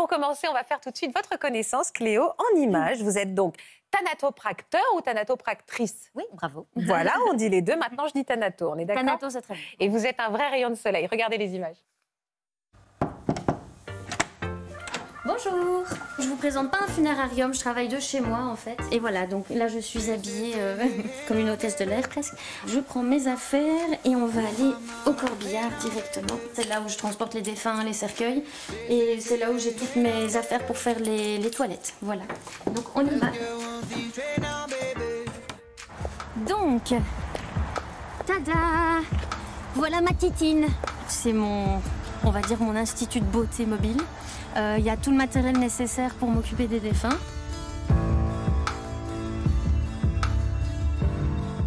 pour commencer, on va faire tout de suite votre connaissance, Cléo, en images. Vous êtes donc thanatopracteur ou thanatopractrice? Oui, bravo. Voilà, on dit les deux. Maintenant, je dis thanato, on est d'accord? Thanato, c'est très bien. Et vous êtes un vrai rayon de soleil. Regardez les images. Bonjour, je vous présente pas un funérarium, je travaille de chez moi en fait. Et voilà, donc là je suis habillée comme une hôtesse de l'air presque. Je prends mes affaires et on va aller au corbillard directement. C'est là où je transporte les défunts, les cercueils. Et c'est là où j'ai toutes mes affaires pour faire les toilettes. Voilà, donc on y va. Donc, tada! Voilà ma titine. C'est mon, on va dire mon institut de beauté mobile. Il y a tout le matériel nécessaire pour m'occuper des défunts.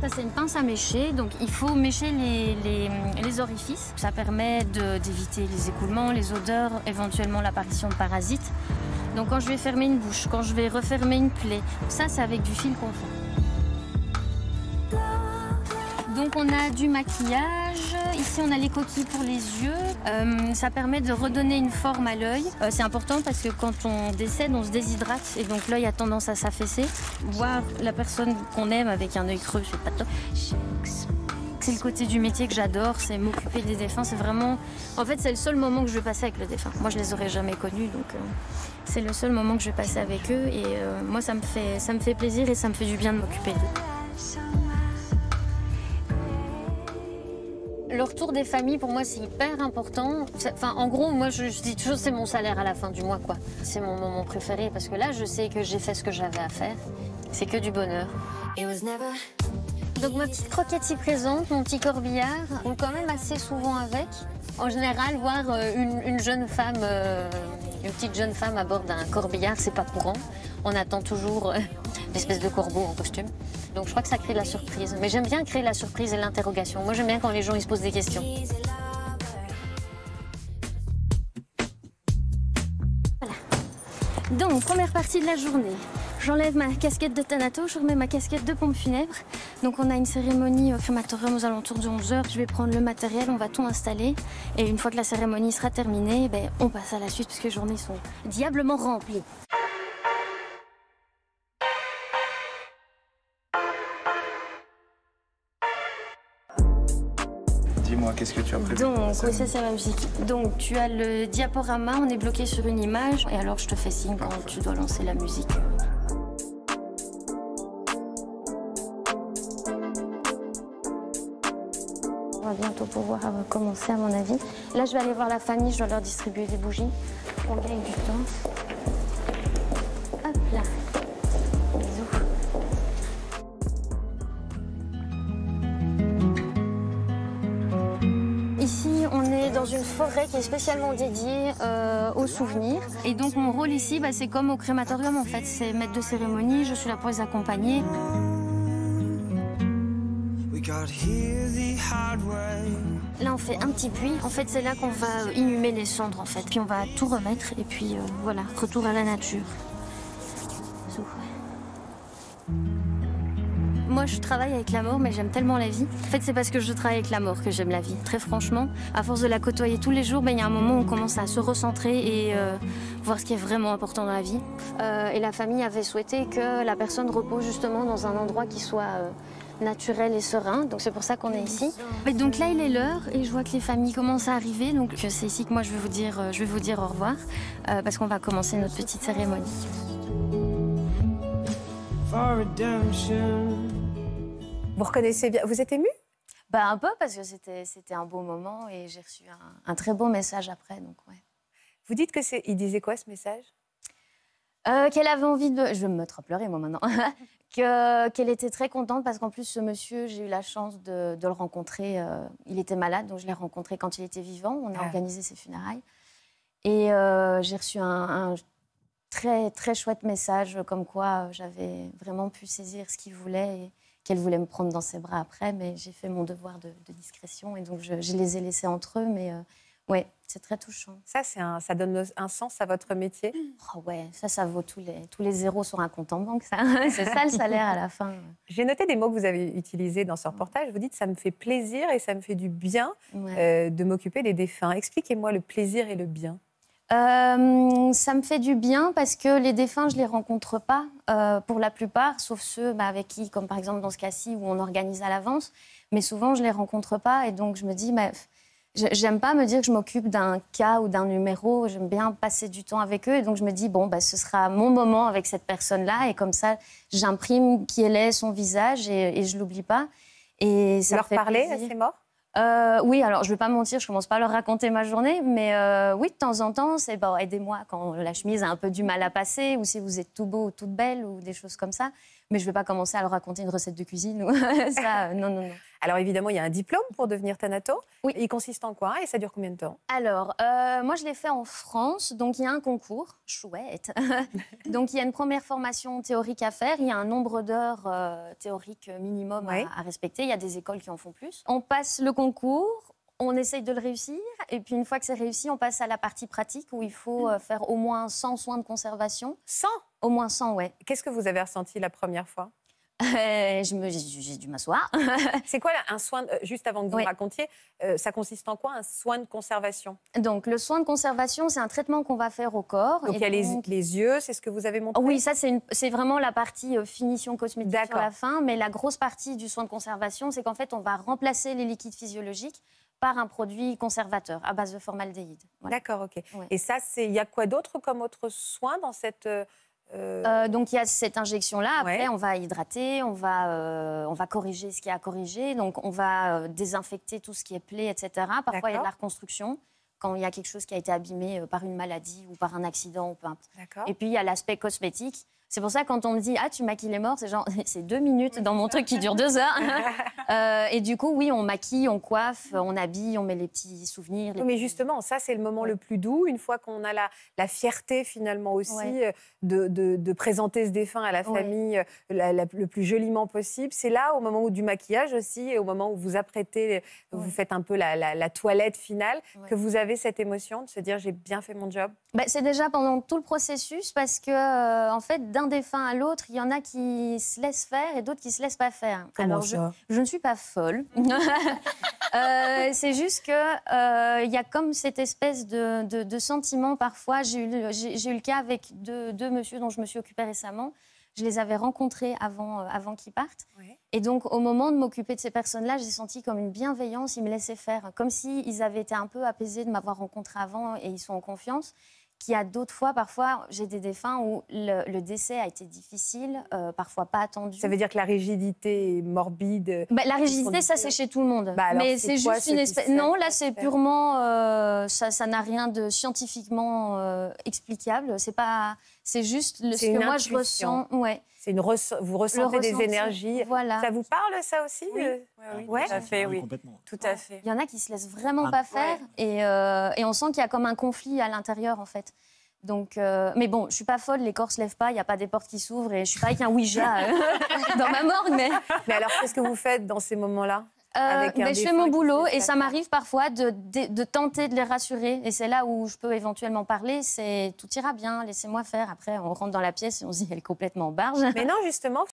Ça, c'est une pince à mécher, donc il faut mécher les orifices. Ça permet d'éviter les écoulements, les odeurs, éventuellement l'apparition de parasites. Donc quand je vais fermer une bouche, quand je vais refermer une plaie, ça, c'est avec du fil qu'on fait. Donc on a du maquillage, ici on a les coquilles pour les yeux, ça permet de redonner une forme à l'œil. C'est important parce que quand on décède, on se déshydrate et donc l'œil a tendance à s'affaisser. Voir la personne qu'on aime avec un œil creux, c'est pas top. C'est le côté du métier que j'adore, c'est m'occuper des défunts, c'est vraiment... En fait, c'est le seul moment que je vais passer avec le défunt. Moi, je les aurais jamais connus, donc c'est le seul moment que je vais passer avec eux et moi, ça me fait plaisir et ça me fait du bien de m'occuper d'eux. Le retour des familles, pour moi, c'est hyper important. Enfin, en gros, moi, je dis toujours c'est mon salaire à la fin du mois, quoi. C'est mon moment préféré parce que là, je sais que j'ai fait ce que j'avais à faire. C'est que du bonheur. Donc ma petite croquette s'y présente, mon petit corbillard, on est quand même assez souvent avec. En général, voir une jeune femme, une petite jeune femme à bord d'un corbillard, c'est pas courant. On attend toujours l'espèce de corbeau en costume. Donc je crois que ça crée de la surprise. Mais j'aime bien créer la surprise et l'interrogation. Moi, j'aime bien quand les gens ils se posent des questions. Voilà. Donc, première partie de la journée. J'enlève ma casquette de thanato, je remets ma casquette de pompe funèbre. Donc on a une cérémonie au crématorium aux alentours de 11 h. Je vais prendre le matériel, on va tout installer. Et une fois que la cérémonie sera terminée, ben, on passe à la suite parce que les journées sont diablement remplies. Dis-moi, qu'est-ce que tu as prévu? Donc, oui, ça c'est ma musique. Donc, tu as le diaporama, on est bloqué sur une image, et alors je te fais signe quand tu dois lancer la musique. On va bientôt pouvoir commencer, à mon avis. Là, je vais aller voir la famille, je dois leur distribuer des bougies. On gagne du temps. Hop là. Dans une forêt qui est spécialement dédiée aux souvenirs. Et donc mon rôle ici, bah, c'est comme au crématorium en fait, c'est maître de cérémonie, je suis là pour les accompagner. Là on fait un petit puits, en fait c'est là qu'on va inhumer les cendres en fait, puis on va tout remettre et puis voilà, retour à la nature. Moi, je travaille avec la mort, mais j'aime tellement la vie. En fait, c'est parce que je travaille avec la mort que j'aime la vie, très franchement. À force de la côtoyer tous les jours, ben, y a un moment où on commence à se recentrer et voir ce qui est vraiment important dans la vie. Et la famille avait souhaité que la personne repose justement dans un endroit qui soit naturel et serein. Donc c'est pour ça qu'on est ici. Mais donc là, il est l'heure et je vois que les familles commencent à arriver. Donc c'est ici que moi, je vais vous dire au revoir parce qu'on va commencer notre petite cérémonie. Vous reconnaissez bien, vous êtes émue? Bah un peu parce que c'était un beau moment et j'ai reçu un très beau message après, donc ouais. Vous dites que c'est, il disait quoi ce message? Qu'elle avait envie de, je vais me mettre à pleurer moi maintenant, qu'elle était très contente parce qu'en plus ce monsieur, j'ai eu la chance de le rencontrer, il était malade donc je l'ai rencontré quand il était vivant, on a organisé ses funérailles et j'ai reçu un très très chouette message comme quoi j'avais vraiment pu saisir ce qu'il voulait et qu'elle voulait me prendre dans ses bras après, mais j'ai fait mon devoir de discrétion et donc je les ai laissés entre eux, mais ouais, c'est très touchant. Ça, ça donne un sens à votre métier? Oh ouais, ça vaut tous les zéros sur un compte en banque, ça. C'est ça le salaire à la fin. J'ai noté des mots que vous avez utilisés dans ce reportage. Vous dites, ça me fait plaisir et ça me fait du bien de m'occuper des défunts. Expliquez-moi le plaisir et le bien. Ça me fait du bien parce que les défunts, je ne les rencontre pas pour la plupart, sauf ceux avec qui, comme par exemple dans ce cas-ci où on organise à l'avance, mais souvent je ne les rencontre pas et donc je me dis, j'aime pas me dire que je m'occupe d'un cas ou d'un numéro, j'aime bien passer du temps avec eux et donc je me dis, bon, ce sera mon moment avec cette personne-là et comme ça j'imprime qui elle est, son visage et je ne l'oublie pas. Et ça leur parler à ces morts ? Oui, alors je ne vais pas mentir, je ne commence pas à leur raconter ma journée, mais oui, de temps en temps, c'est aidez-moi quand la chemise a un peu du mal à passer, ou si vous êtes tout beau ou toute belle, ou des choses comme ça. Mais je ne vais pas commencer à leur raconter une recette de cuisine. Ou ça, non. Alors évidemment, il y a un diplôme pour devenir thanato. Oui. Il consiste en quoi et ça dure combien de temps? Alors, moi je l'ai fait en France, donc il y a un concours, chouette. Donc il y a une première formation théorique à faire, il y a un nombre d'heures théoriques minimum à respecter, il y a des écoles qui en font plus. On passe le concours, on essaye de le réussir, et puis une fois que c'est réussi, on passe à la partie pratique où il faut faire au moins 100 soins de conservation. 100? Au moins 100, oui. Qu'est-ce que vous avez ressenti la première fois? J'ai dû m'asseoir. C'est quoi un soin, juste avant que vous me racontiez, ça consiste en quoi un soin de conservation? Donc le soin de conservation, c'est un traitement qu'on va faire au corps. Donc il y a les yeux, c'est ce que vous avez montré? Oui, ça c'est vraiment la partie finition cosmétique sur la fin, mais la grosse partie du soin de conservation, c'est qu'en fait on va remplacer les liquides physiologiques par un produit conservateur à base de formaldéhyde. Voilà. D'accord, ok. Ouais. Et ça, il y a quoi d'autre comme autre soin dans cette... donc il y a cette injection-là, après on va hydrater, on va corriger ce qu'il y a à corriger, donc on va désinfecter tout ce qui est plaie, etc. Parfois il y a de la reconstruction, quand il y a quelque chose qui a été abîmé par une maladie ou par un accident, ou peu importe. Et puis il y a l'aspect cosmétique, c'est pour ça quand on me dit « Ah, tu maquilles les morts », c'est genre « c'est 2 minutes dans mon truc qui dure 2 heures ». Et du coup, oui, on maquille, on coiffe, on habille, on met les petits souvenirs. Mais justement, ça, c'est le moment le plus doux, une fois qu'on a la fierté finalement aussi de présenter ce défunt à la famille le plus joliment possible. C'est là, au moment où du maquillage aussi, et au moment où vous apprêtez, vous faites un peu la toilette finale, que vous avez cette émotion de se dire « j'ai bien fait mon job ». C'est déjà pendant tout le processus parce que, en fait, d'un défunt à l'autre, il y en a qui se laissent faire et d'autres qui ne se laissent pas faire. Comment alors, je ne suis pas folle. C'est juste qu'il y a comme cette espèce de sentiment parfois. J'ai eu le cas avec deux messieurs dont je me suis occupée récemment. Je les avais rencontrés avant qu'ils partent. Ouais. Et donc, au moment de m'occuper de ces personnes-là, j'ai senti comme une bienveillance. Ils me laissaient faire, comme s'ils avaient été un peu apaisés de m'avoir rencontrée avant et ils sont en confiance. Il y a d'autres fois, parfois, j'ai des défunts où le décès a été difficile, parfois pas attendu. Ça veut dire que la rigidité est morbide. La rigidité, ça, c'est chez tout le monde. Mais c'est juste une espèce... Non, là, c'est purement... ça n'a rien de scientifiquement explicable. C'est pas... C'est juste ce que moi, je ressens. Ouais. Vous ressentez des énergies. Voilà. Ça vous parle, ça aussi? Oui, tout à fait. Oui. Complètement. Tout à fait. Il y en a qui ne se laissent vraiment pas faire. Et on sent qu'il y a comme un conflit à l'intérieur, en fait. Donc, mais bon, je ne suis pas folle, les corps ne se lèvent pas, il n'y a pas des portes qui s'ouvrent. Et je ne suis pas avec un Ouija dans ma morgue. Mais alors, qu'est-ce que vous faites dans ces moments-là? Je fais mon boulot et ça m'arrive parfois de tenter de les rassurer. Et c'est là où je peux éventuellement parler, c'est tout ira bien, laissez-moi faire. Après, on rentre dans la pièce et on se dit, elle est complètement barge. Mais non, justement.